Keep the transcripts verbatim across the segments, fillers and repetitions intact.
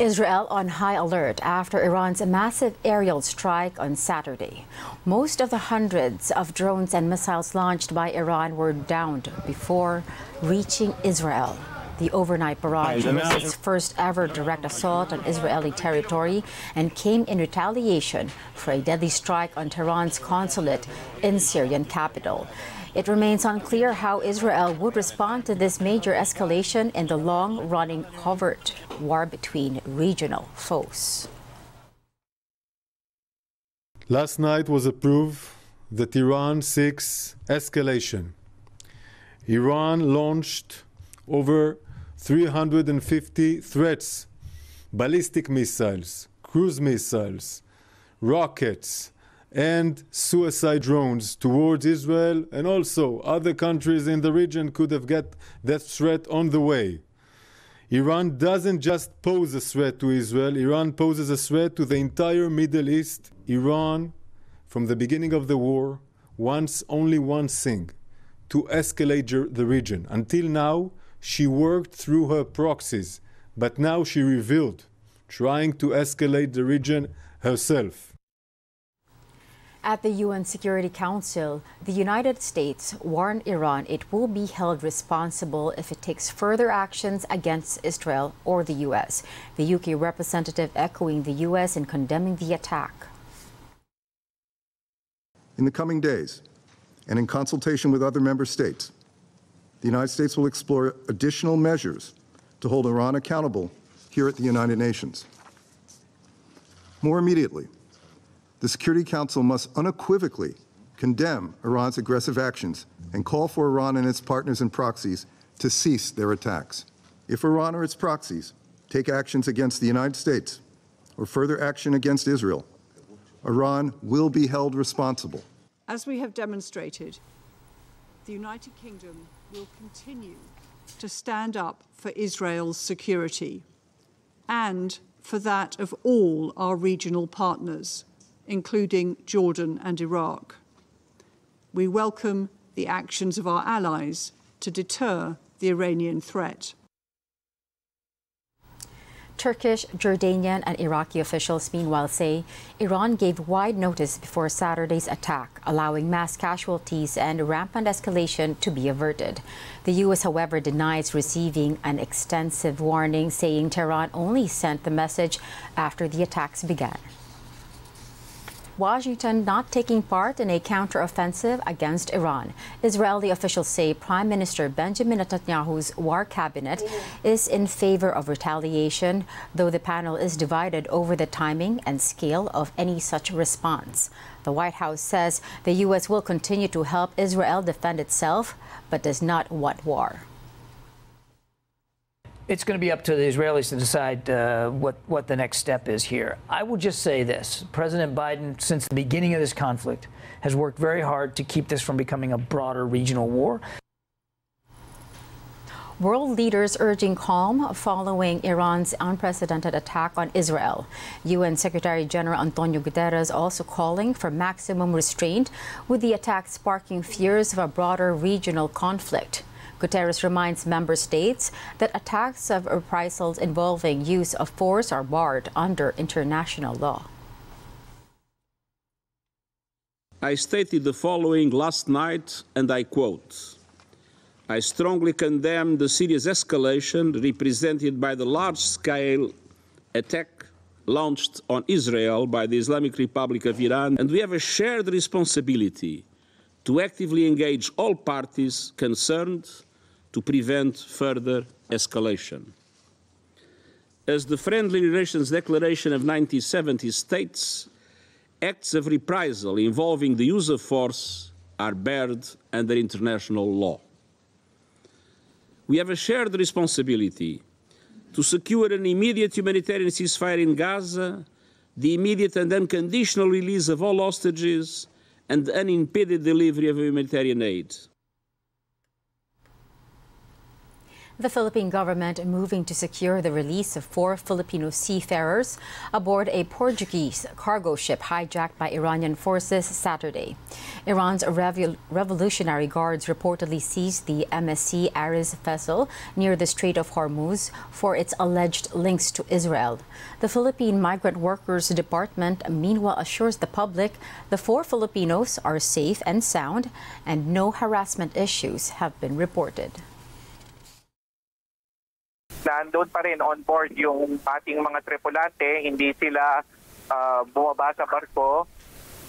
Israel on high alert after Iran's massive aerial strike on Saturday. Most of the hundreds of drones and missiles launched by Iran were downed before reaching Israel. The overnight barrage was its first ever direct assault on Israeli territory and came in retaliation for a deadly strike on Tehran's consulate in Syrian capital. It remains unclear how Israel would respond to this major escalation in the long-running covert war between regional foes. Last night was a proof that Iran seeks escalation. Iran launched over three hundred fifty threats, ballistic missiles, cruise missiles, rockets, and suicide drones towards Israel, and also other countries in the region could have got that threat on the way. Iran doesn't just pose a threat to Israel, Iran poses a threat to the entire Middle East. Iran, from the beginning of the war, wants only one thing, to escalate the region. Until now, she worked through her proxies, but now she revealed, trying to escalate the region herself. At the U N Security Council, the United States warned Iran it will be held responsible if it takes further actions against Israel or the U S. The U K representative echoing the U S in condemning the attack. In the coming days, and in consultation with other member states, the United States will explore additional measures to hold Iran accountable here at the United Nations. More immediately, the Security Council must unequivocally condemn Iran's aggressive actions and call for Iran and its partners and proxies to cease their attacks. If Iran or its proxies take actions against the United States or further action against Israel, Iran will be held responsible. As we have demonstrated, the United Kingdom will continue to stand up for Israel's security and for that of all our regional partners, including Jordan and Iraq. We welcome the actions of our allies to deter the Iranian threat. Turkish, Jordanian, and Iraqi officials meanwhile say Iran gave wide notice before Saturday's attack, allowing mass casualties and rampant escalation to be averted. The U S, however, denies receiving an extensive warning, saying Tehran only sent the message after the attacks began. Washington not taking part in a counteroffensive against Iran. Israeli officials say Prime Minister Benjamin Netanyahu's war cabinet is in favor of retaliation, though the panel is divided over the timing and scale of any such response. The White House says the U S will continue to help Israel defend itself, but does not want war. It's going to be up to the Israelis to decide uh, what, what the next step is here. I will just say this. President Biden, since the beginning of this conflict, has worked very hard to keep this from becoming a broader regional war. World leaders urging calm following Iran's unprecedented attack on Israel. U N Secretary General Antonio Guterres also calling for maximum restraint, with the attack sparking fears of a broader regional conflict. Guterres reminds member states that attacks of reprisals involving use of force are barred under international law. I stated the following last night, and I quote, "I strongly condemn the serious escalation represented by the large-scale attack launched on Israel by the Islamic Republic of Iran, and we have a shared responsibility to actively engage all parties concerned to prevent further escalation. As the Friendly Relations Declaration of nineteen seventy states, acts of reprisal involving the use of force are barred under international law. We have a shared responsibility to secure an immediate humanitarian ceasefire in Gaza, the immediate and unconditional release of all hostages, and unimpeded delivery of humanitarian aid." The Philippine government moving to secure the release of four Filipino seafarers aboard a Portuguese cargo ship hijacked by Iranian forces Saturday. Iran's Revol- Revolutionary Guards reportedly seized the M S C Aris vessel near the Strait of Hormuz for its alleged links to Israel. The Philippine Migrant Workers Department meanwhile assures the public the four Filipinos are safe and sound and no harassment issues have been reported. Nandoon pa rin on board yung ating mga tripulante, hindi sila uh, bumaba sa barko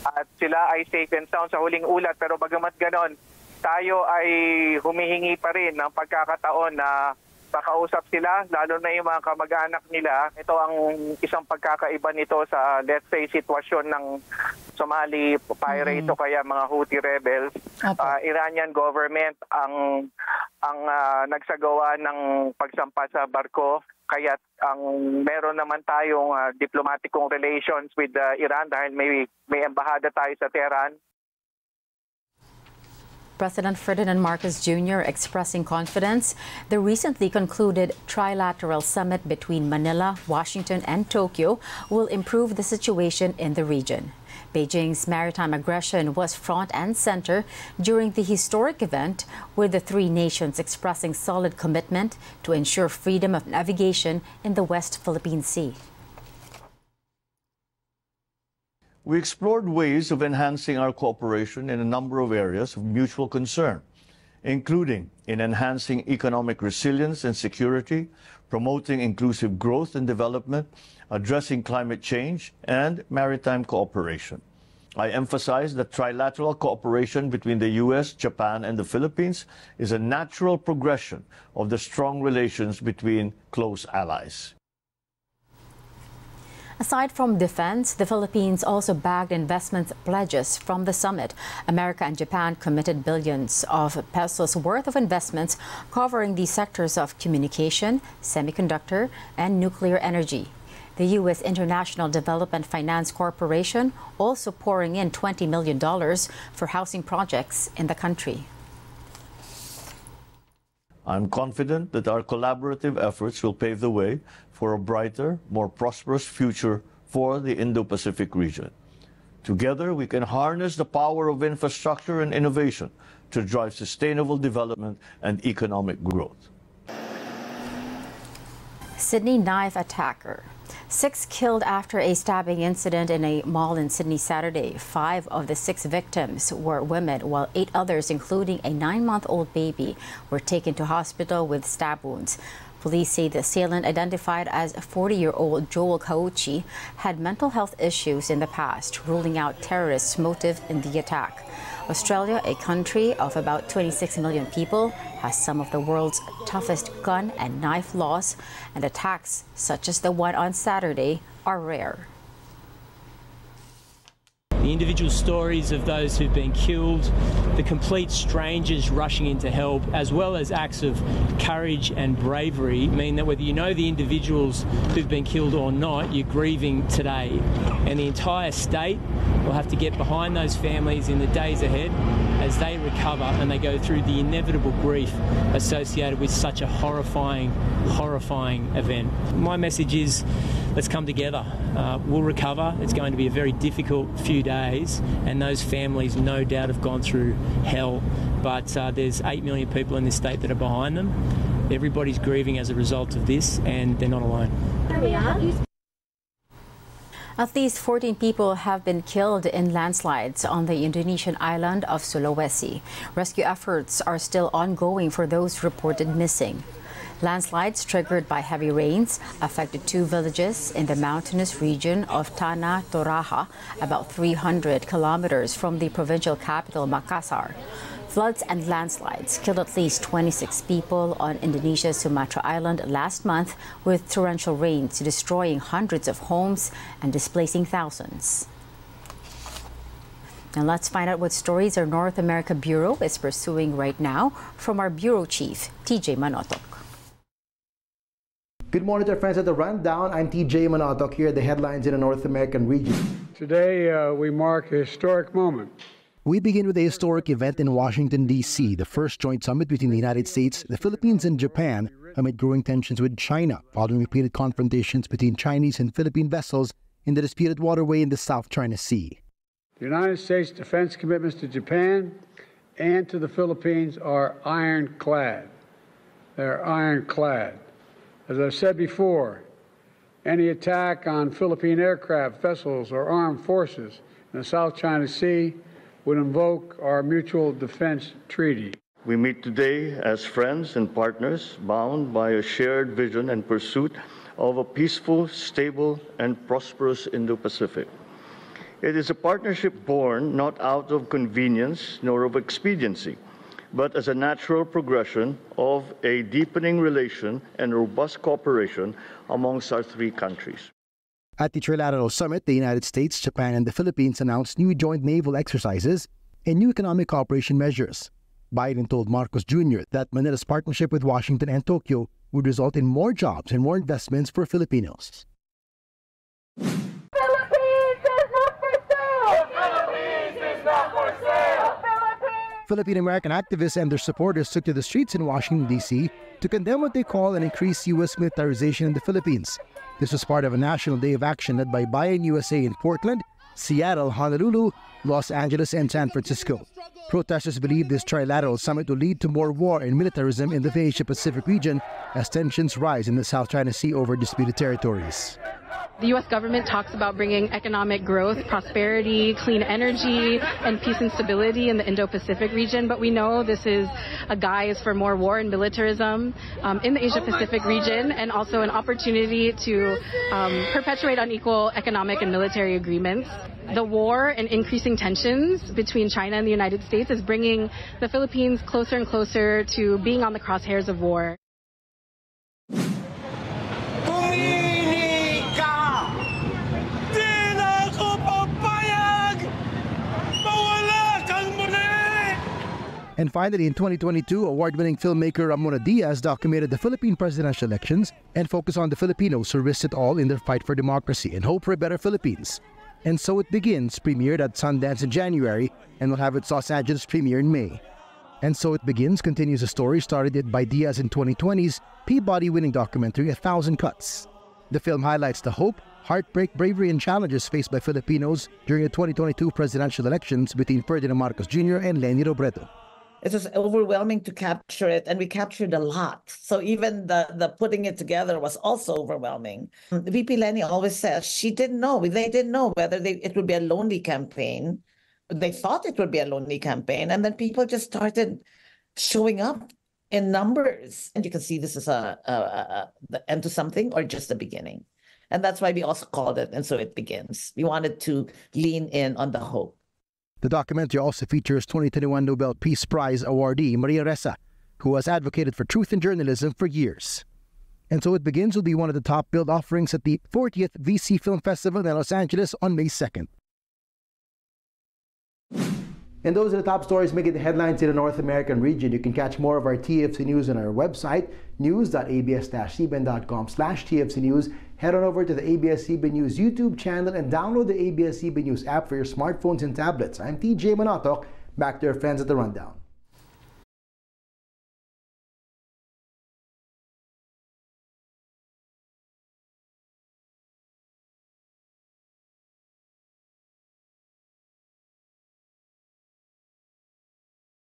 at sila ay safe and sound sa huling ulat. Pero bagamat ganon, tayo ay humihingi pa rin ng pagkakataon na pakausap sila, lalo na yung mga kamag-anak nila. Ito ang isang pagkakaiba nito sa, let's say, sitwasyon ng Somali pirate mm. o kaya mga Houthi rebels. Okay. Uh, Iranian government ang ang uh, nagsagawa ng pagsampa sa barko. Kaya ang meron naman tayong uh, diplomaticong relations with uh, Iran dahil may, may embahada tayo sa Tehran. President Ferdinand Marcos Junior expressing confidence the recently concluded trilateral summit between Manila, Washington, and Tokyo will improve the situation in the region. Beijing's maritime aggression was front and center during the historic event, with the three nations expressing solid commitment to ensure freedom of navigation in the West Philippine Sea. We explored ways of enhancing our cooperation in a number of areas of mutual concern, including in enhancing economic resilience and security, promoting inclusive growth and development, addressing climate change, and maritime cooperation. I emphasize that trilateral cooperation between the U S, Japan, and the Philippines is a natural progression of the strong relations between close allies. Aside from defense, the Philippines also bagged investment pledges from the summit. America and Japan committed billions of pesos worth of investments covering the sectors of communication, semiconductor, and nuclear energy. The U S. International Development Finance Corporation also pouring in twenty million dollars for housing projects in the country. I'm confident that our collaborative efforts will pave the way for a brighter, more prosperous future for the Indo-Pacific region. Together, we can harness the power of infrastructure and innovation to drive sustainable development and economic growth. Sydney knife attacker. Six killed after a stabbing incident in a mall in Sydney Saturday. Five of the six victims were women, while eight others, including a nine-month-old baby, were taken to hospital with stab wounds. Police say the assailant, identified as forty-year-old Joel Cauchi, had mental health issues in the past, ruling out terrorist motive in the attack. Australia, a country of about twenty-six million people, has some of the world's toughest gun and knife laws, and attacks such as the one on Saturday are rare. The individual stories of those who've been killed, the complete strangers rushing in to help, as well as acts of courage and bravery, mean that whether you know the individuals who've been killed or not, you're grieving today. And the entire state will have to get behind those families in the days ahead as they recover and they go through the inevitable grief associated with such a horrifying, horrifying event. My message is, let's come together. Uh, we'll recover. It's going to be a very difficult few days, and those families no doubt have gone through hell. But uh, there's eight million people in this state that are behind them. Everybody's grieving as a result of this, and they're not alone. At least fourteen people have been killed in landslides on the Indonesian island of Sulawesi. Rescue efforts are still ongoing for those reported missing. Landslides triggered by heavy rains affected two villages in the mountainous region of Tana Toraja, about three hundred kilometers from the provincial capital, Makassar. Floods and landslides killed at least twenty-six people on Indonesia's Sumatra island last month, with torrential rains destroying hundreds of homes and displacing thousands. Now let's find out what stories our North America Bureau is pursuing right now from our Bureau Chief, T J. Manotok. Good morning to our friends at The Rundown. I'm T J. Manotok. Here are the headlines in the North American region. Today uh, we mark a historic moment. We begin with a historic event in Washington, D C, the first joint summit between the United States, the Philippines, and Japan amid growing tensions with China, following repeated confrontations between Chinese and Philippine vessels in the disputed waterway in the South China Sea. The United States defense commitments to Japan and to the Philippines are ironclad. They're ironclad. As I've said before, any attack on Philippine aircraft, vessels, or armed forces in the South China Sea would invoke our mutual defense treaty. We meet today as friends and partners bound by a shared vision and pursuit of a peaceful, stable, and prosperous Indo-Pacific. It is a partnership born not out of convenience nor of expediency, but as a natural progression of a deepening relation and robust cooperation amongst our three countries. At the Trilateral Summit, the United States, Japan, and the Philippines announced new joint naval exercises and new economic cooperation measures. Biden told Marcos Junior that Manila's partnership with Washington and Tokyo would result in more jobs and more investments for Filipinos. Philippine-American activists and their supporters took to the streets in Washington, D C to condemn what they call an increased U S militarization in the Philippines. This was part of a national day of action led by Bayan U S A in Portland, Seattle, Honolulu, Los Angeles, and San Francisco. Protesters believe this trilateral summit will lead to more war and militarism in the Asia-Pacific region as tensions rise in the South China Sea over disputed territories. The U S government talks about bringing economic growth, prosperity, clean energy, and peace and stability in the Indo-Pacific region, but we know this is a guise for more war and militarism um, in the Asia-Pacific region, and also an opportunity to um, perpetuate unequal economic and military agreements. The war and increasing tensions between China and the United States is bringing the Philippines closer and closer to being on the crosshairs of war. And finally, in twenty twenty-two, award-winning filmmaker Ramona Diaz documented the Philippine presidential elections and focused on the Filipinos who risked it all in their fight for democracy and hope for a better Philippines. And So It Begins premiered at Sundance in January and will have its Los Angeles premiere in May. And So It Begins continues a story started by Diaz in twenty twenty's Peabody-winning documentary A Thousand Cuts. The film highlights the hope, heartbreak, bravery, and challenges faced by Filipinos during the twenty twenty-two presidential elections between Ferdinand Marcos Junior and Leni Robredo. It's just overwhelming to capture it, and we captured a lot. So even the, the putting it together was also overwhelming. V P Leni always says she didn't know, they didn't know whether they, it would be a lonely campaign. They thought it would be a lonely campaign, and then people just started showing up in numbers. And you can see this is a, a, a the end to something or just the beginning. And that's why we also called it, and so it begins. We wanted to lean in on the hope. The documentary also features twenty twenty-one Nobel Peace Prize awardee Maria Ressa, who has advocated for truth in journalism for years. And So It Begins will be one of the top billed offerings at the fortieth V C Film Festival in Los Angeles on May second. And those are the top stories making the headlines in the North American region. You can catch more of our T F C News on our website, news dot A B S dash C B N dot com slash T F C News. Head on over to the A B S C B N News YouTube channel and download the A B S C B N News app for your smartphones and tablets. I'm T J Manotok, back to your friends at the Rundown.